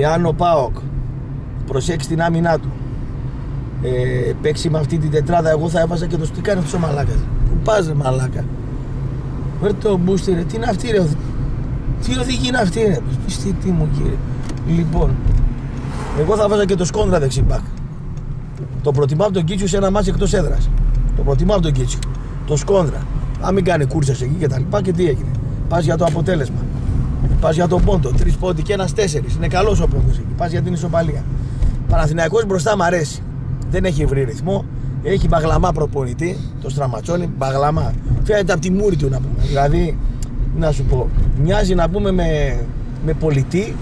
εάν ο ΠΑΟΚ προσέξει την άμυνά του, παίξει με αυτή την τετράδα, εγώ θα έβαζα και το τι κάνει αυτό ο μαλάκα. Που πας ρε μαλάκα. Βρε το μπούστι ρε, τι είναι αυτή ρε. Τι οδηγεί είναι αυτή ρε. Τι μου κύριε. Λοιπόν, εγώ θα βάζα και το σκόντρα δεξιμπάκ. Το προτιμάω τον Κίτσιο σε ένα μάτσο εκτός έδρας. Το προτιμάω τον Κίτσιο. Το σκόντρα. Αν μην κάνει κούρσες εκεί και τα λοιπά και τι έγινε. Πας για το αποτέλεσμα. Πας για τον πόντο. 3 πόντοι και 1-4. Είναι καλός ο πόντος εκεί. Πας για την ισοπαλία. Παναθηναϊκός μπροστά μ' αρέσει. Δεν έχει βρει ρυθμό. Έχει μπαγλαμά προπονητή. Το στραματσώνει. Μπαγλαμά. Φαίνεται από τη μούρη του να πούμε. Δηλαδή, να σου πω, μοιάζει να πούμε με πολιτή.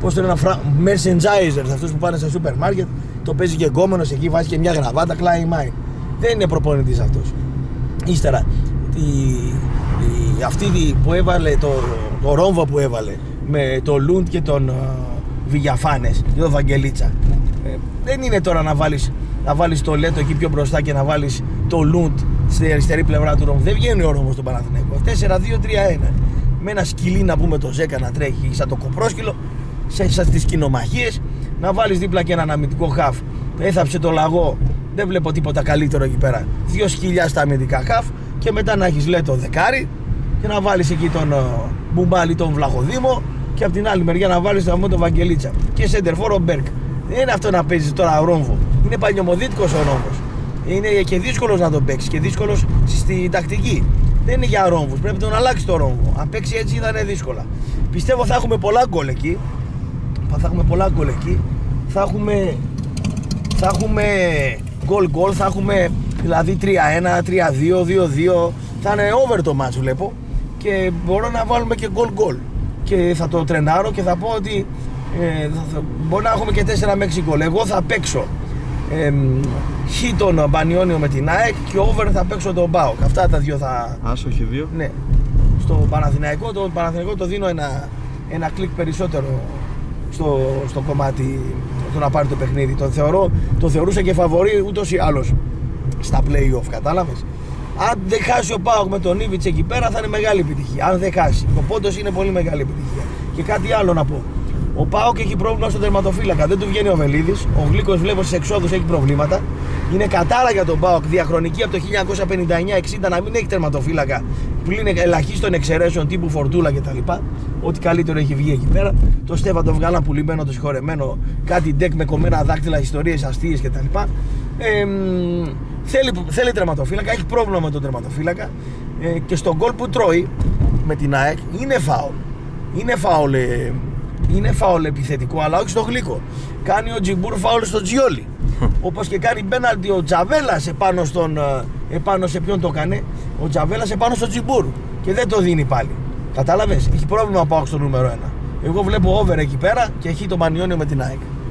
Πώς το λένε, merchandisers, αυτούς που πάνε στα σούπερ μάρκετ, το παίζει και γκόμενος εκεί, βάζει και μια γραβάτα, κλάει μάι. Δεν είναι προπονητής αυτός. Ύστερα, αυτή που έβαλε, το ρόμβο που έβαλε με τον Λουντ και τον Βιγιαφάνες, και τον Βαγγελίτσα. Δεν είναι τώρα να βάλεις το Λέτο εκεί πιο μπροστά και να βάλεις το Λουντ στην αριστερή πλευρά του ρόμβου. Δεν βγαίνει ο ρόμβος στον Παναθηναϊκό. 4-2-3-1. Με ένα σκυλί να πούμε το Ζέκα να τρέχει σαν το κοπρόσκυλο. Στις κοινομαχίες, να βάλεις δίπλα και ένα αμυντικό χαφ. Έθαψε το λαγό, δεν βλέπω τίποτα καλύτερο εκεί πέρα. 2 σκυλιά στα αμυντικά χαφ και μετά να έχεις λέει το δεκάρι και να βάλεις εκεί τον Μπουμπάλη, τον Βλαχοδήμο και από την άλλη μεριά να βάλεις τον Βαγγελίτσα και σεντερφόρο Μπέρκ. Δεν είναι αυτό να παίζεις τώρα ρόμβο. Είναι παλιωμοδίτικος ο ρόμβος. Είναι και δύσκολος να τον παίξεις και δύσκολος στη τακτική. Δεν είναι για ρόμβους. Πρέπει να τον αλλάξεις το ρόμβο. Αν παίξει έτσι θα είναι δύσκολα. Πιστεύω θα έχουμε πολλά γκολ εκεί. Θα έχουμε πολλά γκολ εκεί. Θα έχουμε γκολ, θα έχουμε δηλαδή 3-1, 3-2, 2-2. Θα είναι over το match βλέπω. Και μπορώ να βάλουμε και γκολ. Και θα το τρενάρω και θα πω ότι μπορεί να έχουμε και 4 με 6 γκολ. Εγώ θα παίξω χ τον Πανιόνιο με την ΑΕΚ και over θα παίξω τον ΠΑΟΚ. Αυτά τα δύο θα. Άσοχη 2. Ναι. Στο Παναθηναϊκό, το Παναθηναϊκό το δίνω ένα κλικ περισσότερο. Στο κομμάτι του να πάρει το παιχνίδι. Το θεωρούσα και φαβορί ούτως ή άλλως στα play-off, κατάλαβες. Αν δεν χάσει ο ΠΑΟΚ με τον Ιβιτς εκεί πέρα θα είναι μεγάλη επιτυχία. Αν δεν χάσει, ο πόντος είναι πολύ μεγάλη επιτυχία. Και κάτι άλλο να πω. Ο ΠΑΟΚ έχει πρόβλημα στον τερματοφύλακα. Δεν του βγαίνει ο Βελίδης. Ο Γλύκος βλέπω στις εξόδους έχει προβλήματα. Είναι κατάρα για τον ΠΑΟΚ διαχρονική από το 1959-60 να μην έχει τερματοφύλακα πλην ελαχίστων εξαιρέσεων τύπου Φορτούλα κτλ. Ό,τι καλύτερο έχει βγει εκεί πέρα. Το Στέβα το βγάλαν πουλημένο, το συγχωρεμένο, κάτι ντεκ με κομμένα δάκτυλα, ιστορίες αστείες κτλ. Θέλει τερματοφύλακα, έχει πρόβλημα με τον τερματοφύλακα και στον γκολ που τρώει με την ΑΕΚ είναι φάουλ. Είναι φάουλ επιθετικό, αλλά όχι στο Γλύκο. Κάνει ο Τζιμπούρ φάουλ στο Τζιόλι. Όπως και κάνει πέναλτι ο Τζαβέλα επάνω σε ποιον το έκανε. Ο Τζαβέλα επάνω στο Τζιμπούρ. Και δεν το δίνει πάλι. Κατάλαβες, έχει πρόβλημα να πάω στο νούμερο 1. Εγώ βλέπω over εκεί πέρα και έχει το Μανιόνιο με την ΑΕΚ.